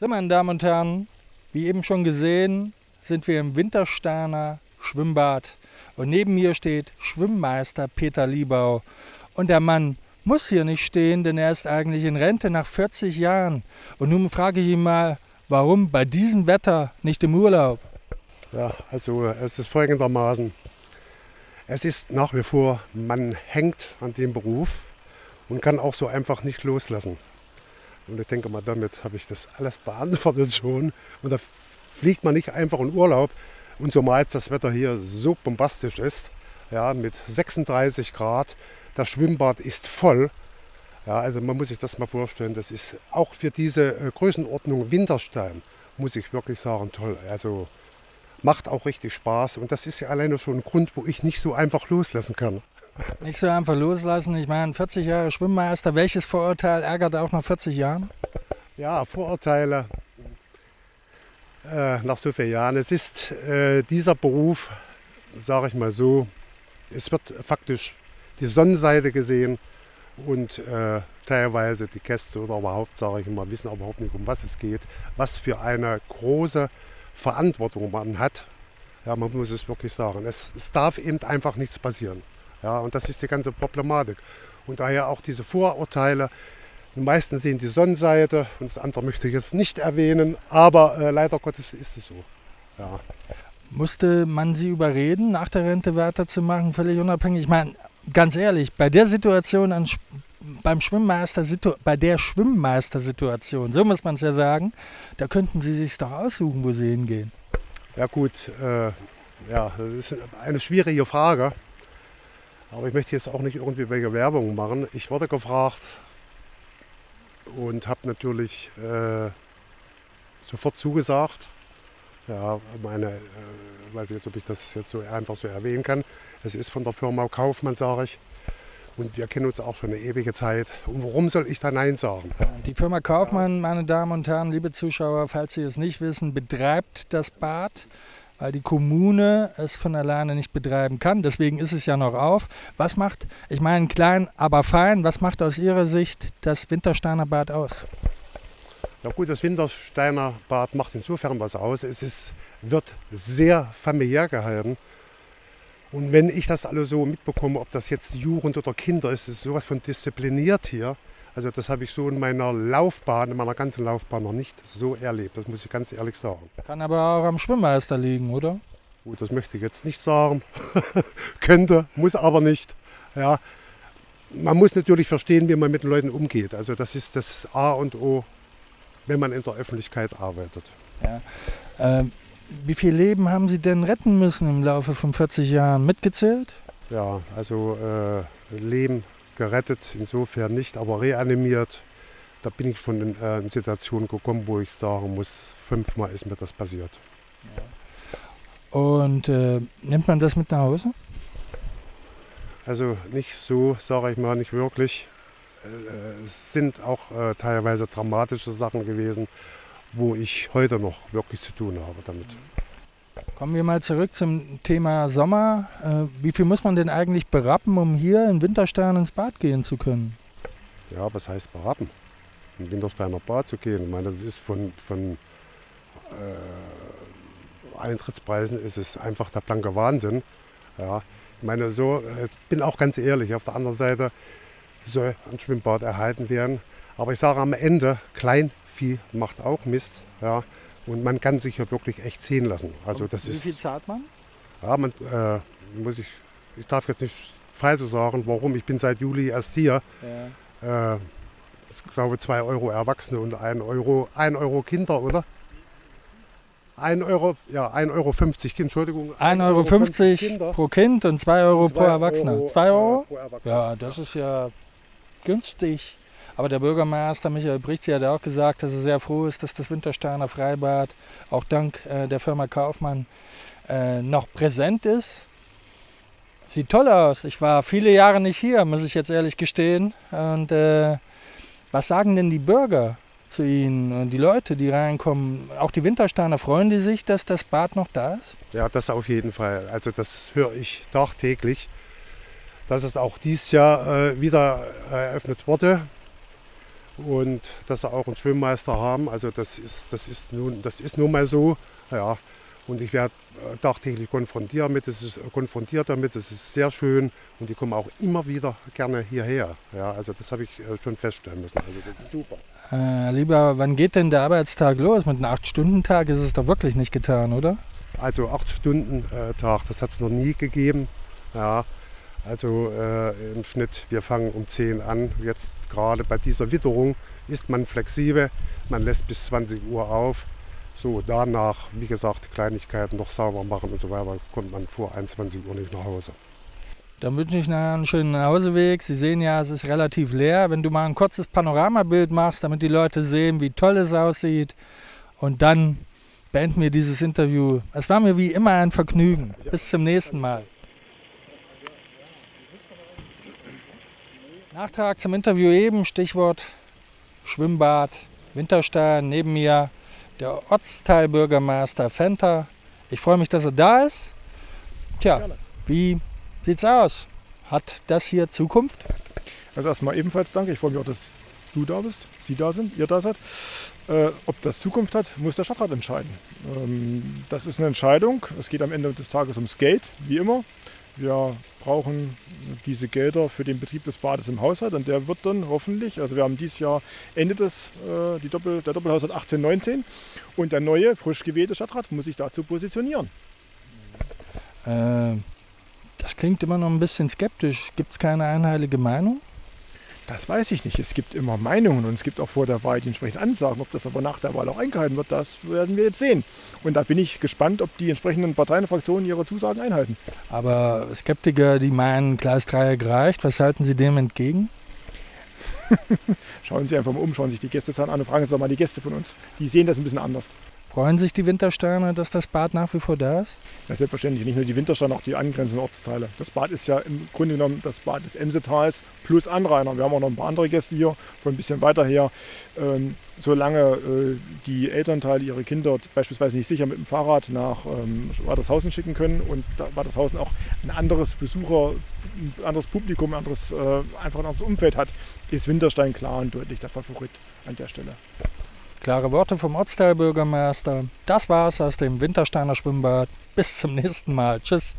So, meine Damen und Herren, wie eben schon gesehen, sind wir im Wintersteiner Schwimmbad. Und neben mir steht Schwimmmeister Peter Liebau. Und der Mann muss hier nicht stehen, denn er ist eigentlich in Rente nach 40 Jahren. Und nun frage ich ihn mal, warum bei diesem Wetter nicht im Urlaub? Ja, also es ist folgendermaßen. Es ist nach wie vor, man hängt an dem Beruf und kann auch so einfach nicht loslassen. Und ich denke mal, damit habe ich das alles beantwortet schon. Und da fliegt man nicht einfach in Urlaub. Und zumal jetzt das Wetter hier so bombastisch ist, ja, mit 36 Grad, das Schwimmbad ist voll. Ja, also man muss sich das mal vorstellen, das ist auch für diese Größenordnung Winterstein, muss ich wirklich sagen, toll. Also macht auch richtig Spaß und das ist ja alleine schon ein Grund, wo ich nicht so einfach loslassen kann. Nicht so einfach loslassen, ich meine 40 Jahre Schwimmmeister, welches Vorurteil ärgert auch nach 40 Jahren? Ja, Vorurteile nach so vielen Jahren. Es ist dieser Beruf, sage ich mal so, es wird faktisch die Sonnenseite gesehen und teilweise die Gäste oder überhaupt, sage ich mal, wissen überhaupt nicht, um was es geht, was für eine große Verantwortung man hat, ja, man muss es wirklich sagen. Es darf eben einfach nichts passieren. Ja, und das ist die ganze Problematik. Und daher auch diese Vorurteile. Die meisten sehen die Sonnenseite und das andere möchte ich jetzt nicht erwähnen, aber leider Gottes ist es so. Ja. Musste man Sie überreden, nach der Rente weiterzumachen, völlig unabhängig? Ich meine, ganz ehrlich, bei der Situation bei der Schwimmmeistersituation, so muss man es ja sagen, da könnten Sie sich doch aussuchen, wo Sie hingehen. Ja gut, ja, das ist eine schwierige Frage, aber ich möchte jetzt auch nicht irgendwie welche Werbung machen. Ich wurde gefragt und habe natürlich sofort zugesagt. Ja, meine, weiß ich jetzt, ob ich das jetzt so einfach so erwähnen kann. Das ist von der Firma Kaufmann, sage ich. Und wir kennen uns auch schon eine ewige Zeit. Und warum soll ich da Nein sagen? Die Firma Kaufmann, meine Damen und Herren, liebe Zuschauer, falls Sie es nicht wissen, betreibt das Bad, weil die Kommune es von alleine nicht betreiben kann. Deswegen ist es ja noch auf. Was macht, ich meine klein, aber fein, was macht aus Ihrer Sicht das Wintersteiner Bad aus? Ja gut, das Wintersteiner Bad macht insofern was aus. Es wird sehr familiär gehalten. Und wenn ich das alles so mitbekomme, ob das jetzt Jugend oder Kinder ist, ist sowas von diszipliniert hier. Also das habe ich so in meiner Laufbahn, in meiner ganzen Laufbahn noch nicht so erlebt. Das muss ich ganz ehrlich sagen. Kann aber auch am Schwimmmeister liegen, oder? Gut, das möchte ich jetzt nicht sagen. Könnte, muss aber nicht. Ja, man muss natürlich verstehen, wie man mit den Leuten umgeht. Also das ist das A und O, wenn man in der Öffentlichkeit arbeitet. Ja. Wie viele Leben haben Sie denn retten müssen im Laufe von 40 Jahren? Mitgezählt? Ja, also Leben gerettet insofern nicht, aber reanimiert. Da bin ich schon in Situationen gekommen, wo ich sagen muss, 5-mal ist mir das passiert. Ja. Und nimmt man das mit nach Hause? Also nicht so, sage ich mal, nicht wirklich. Es sind auch teilweise dramatische Sachen gewesen, wo ich heute noch wirklich zu tun habe damit. Kommen wir mal zurück zum Thema Sommer. Wie viel muss man denn eigentlich berappen, um hier in Winterstein ins Bad gehen zu können? Ja, was heißt berappen? In Wintersteiner Bad zu gehen? Ich meine, das ist von Eintrittspreisen ist es einfach der blanke Wahnsinn. Ja, ich meine, so, ich bin auch ganz ehrlich, auf der anderen Seite soll ein Schwimmbad erhalten werden. Aber ich sage am Ende, klein macht auch Mist, ja, und man kann sich ja wirklich echt ziehen lassen. Also das ist, wie viel zahlt man? Ja, man ich darf jetzt nicht falsch sagen, warum, ich bin seit Juli erst hier. Ja. Ich glaube 2 Euro Erwachsene und 1 Euro Kinder, oder? 1 Euro, ja, 1,50 Euro Kind, Entschuldigung. 1,50 Euro pro Kind und 2 Euro pro Erwachsene. 2 Euro? Pro Erwachsene. Ja, das ist ja günstig. Aber der Bürgermeister Michael Brichtzi hat auch gesagt, dass er sehr froh ist, dass das Wintersteiner Freibad auch dank der Firma Kaufmann noch präsent ist. Sieht toll aus. Ich war viele Jahre nicht hier, muss ich jetzt ehrlich gestehen. Und was sagen denn die Bürger zu Ihnen und die Leute, die reinkommen? Auch die Wintersteiner, freuen die sich, dass das Bad noch da ist? Ja, das auf jeden Fall. Also das höre ich tagtäglich, dass es auch dieses Jahr wieder eröffnet wurde. und dass sie auch einen Schwimmmeister haben. Also das ist nun mal so. Ja. Und ich werde tagtäglich konfrontiert damit, das ist sehr schön und die kommen auch immer wieder gerne hierher. Ja, also das habe ich schon feststellen müssen, also das ist super. Lieber, wann geht denn der Arbeitstag los? Mit einem 8-Stunden-Tag ist es doch wirklich nicht getan, oder? Also 8-Stunden-Tag, das hat es noch nie gegeben. Ja, also im Schnitt, wir fangen um 10 an. Jetzt gerade bei dieser Witterung ist man flexibel, man lässt bis 20 Uhr auf. So, danach, wie gesagt, Kleinigkeiten noch sauber machen und so weiter, kommt man vor 21 Uhr nicht nach Hause. Dann wünsche ich nachher einen schönen Nachhauseweg. Sie sehen ja, es ist relativ leer. Wenn du mal ein kurzes Panoramabild machst, damit die Leute sehen, wie toll es aussieht. Und dann beenden wir dieses Interview. Es war mir wie immer ein Vergnügen. Bis zum nächsten Mal. Nachtrag zum Interview eben, Stichwort Schwimmbad, Winterstein, neben mir der Ortsteilbürgermeister Venter. Ich freue mich, dass er da ist. Tja, wie sieht's aus? Hat das hier Zukunft? Also erstmal ebenfalls danke. Ich freue mich auch, dass du da bist, Sie da sind, ihr da seid. Ob das Zukunft hat, muss der Stadtrat entscheiden. Das ist eine Entscheidung. Es geht am Ende des Tages ums Geld, wie immer. Wir brauchen diese Gelder für den Betrieb des Bades im Haushalt und der wird dann hoffentlich, also wir haben dieses Jahr endet es, der Doppelhaushalt 18/19 und der neue, frisch gewählte Stadtrat muss sich dazu positionieren. Das klingt immer noch ein bisschen skeptisch. Gibt es keine einheitliche Meinung? Das weiß ich nicht. Es gibt immer Meinungen und es gibt auch vor der Wahl die entsprechenden Ansagen. Ob das aber nach der Wahl auch eingehalten wird, das werden wir jetzt sehen. Und da bin ich gespannt, ob die entsprechenden Parteien und Fraktionen ihre Zusagen einhalten. Aber Skeptiker, die meinen, Gleis 3 gereicht, was halten Sie dem entgegen? Schauen Sie einfach mal um, schauen sich die Gästezahlen an und fragen Sie doch mal die Gäste von uns. Die sehen das ein bisschen anders. Freuen sich die Wintersteiner, dass das Bad nach wie vor da ist? Ja, selbstverständlich. Nicht nur die Wintersteiner, auch die angrenzenden Ortsteile. Das Bad ist ja im Grunde genommen das Bad des Emsetals plus Anrainer. Wir haben auch noch ein paar andere Gäste hier, von ein bisschen weiter her. Solange die Elternteile ihre Kinder beispielsweise nicht sicher mit dem Fahrrad nach Wartershausen schicken können und Wartershausen auch ein anderes Besucher, ein anderes Publikum, ein anderes, einfach ein anderes Umfeld hat, ist Winterstein klar und deutlich der Favorit an der Stelle. Klare Worte vom Ortsteilbürgermeister. Das war's aus dem Wintersteiner Schwimmbad. Bis zum nächsten Mal. Tschüss.